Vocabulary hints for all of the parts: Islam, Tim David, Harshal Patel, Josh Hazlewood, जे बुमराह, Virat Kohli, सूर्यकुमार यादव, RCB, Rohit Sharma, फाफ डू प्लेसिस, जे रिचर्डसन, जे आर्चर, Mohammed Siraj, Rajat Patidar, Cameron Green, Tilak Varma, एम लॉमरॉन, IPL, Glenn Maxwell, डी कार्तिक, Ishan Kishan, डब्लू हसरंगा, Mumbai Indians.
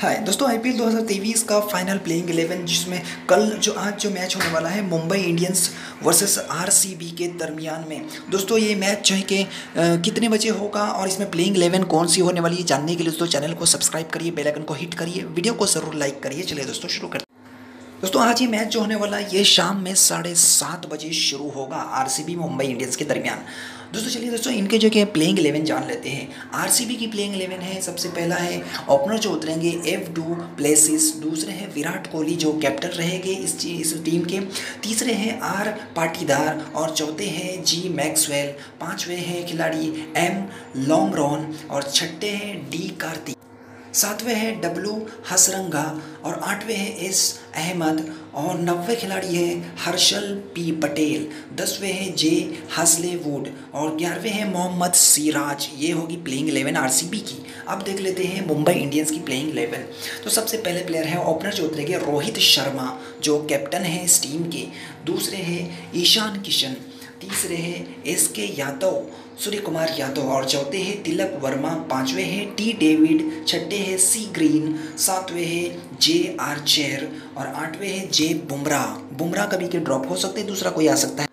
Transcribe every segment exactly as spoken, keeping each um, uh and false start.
हाय दोस्तों, आईपीएल दो हज़ार तेईस का फाइनल प्लेइंग इलेवन जिसमें कल जो आज जो मैच होने वाला है मुंबई इंडियंस वर्सेस आरसीबी के दरमियान में। दोस्तों ये मैच जो है कि कितने बजे होगा और इसमें प्लेइंग इलेवन कौन सी होने वाली है, जानने के लिए दोस्तों चैनल को सब्सक्राइब करिए, बेल आइकन को हिट करिए, वीडियो को ज़रूर लाइक करिए। चलिए दोस्तों शुरू करते हैं। दोस्तों आज ये मैच जो होने वाला है ये शाम में साढ़े सात बजे शुरू होगा आरसीबी मुंबई इंडियंस के दरमियान। दोस्तों चलिए दोस्तों इनके जो कि प्लेइंग इलेवन जान लेते हैं। आरसीबी की प्लेइंग इलेवन है, सबसे पहला है ओपनर जो उतरेंगे फाफ डू प्लेसिस, दूसरे हैं विराट कोहली जो कैप्टन रहेंगे इस इस टीम के, तीसरे हैं आर पाटीदार और चौथे हैं जी मैक्सवेल, पाँचवें हैं खिलाड़ी एम लॉमरॉन और छठे हैं डी कार्तिक, सातवें हैं डब्लू हसरंगा और आठवें हैं एस अहमद और नौवें खिलाड़ी हैं हर्षल पी पटेल, दसवें हैं जे हसलेवुड और ग्यारहवें हैं मोहम्मद सिराज। ये होगी प्लेइंग इलेवन आरसीबी की। अब देख लेते हैं मुंबई इंडियंस की प्लेइंग इलेवन। तो सबसे पहले प्लेयर हैं ओपनर जो उतरेंगे रोहित शर्मा जो कैप्टन हैं इस टीम के, दूसरे हैं ईशान किशन, तीसरे हैं एस के यादव सूर्यकुमार यादव और चौथे हैं तिलक वर्मा, पांचवे हैं टी डेविड, छठे हैं सी ग्रीन, सातवें हैं जे आर्चर और आठवें हैं जे बुमराह। बुमराह कभी के ड्रॉप हो सकते हैं, दूसरा कोई आ सकता है,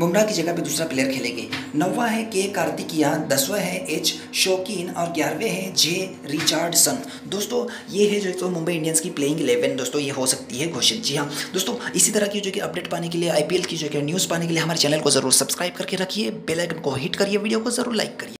बुमराह की जगह पे दूसरा प्लेयर खेलेंगे। नौवा है के कार्तिकिया, दसवा है एच शौकीन और ग्यारहवें हैं जे रिचर्डसन। दोस्तों ये है जो तो मुंबई इंडियंस की प्लेइंग इलेवन दोस्तों ये हो सकती है घोषित। जी हाँ दोस्तों, इसी तरह की जो कि अपडेट पाने के लिए, आईपीएल की जो कि न्यूज़ पाने के लिए हमारे चैनल को ज़रूर सब्सक्राइब करके रखिए, बेल आइकन को हिट करिए, वीडियो को ज़रूर लाइक करिए।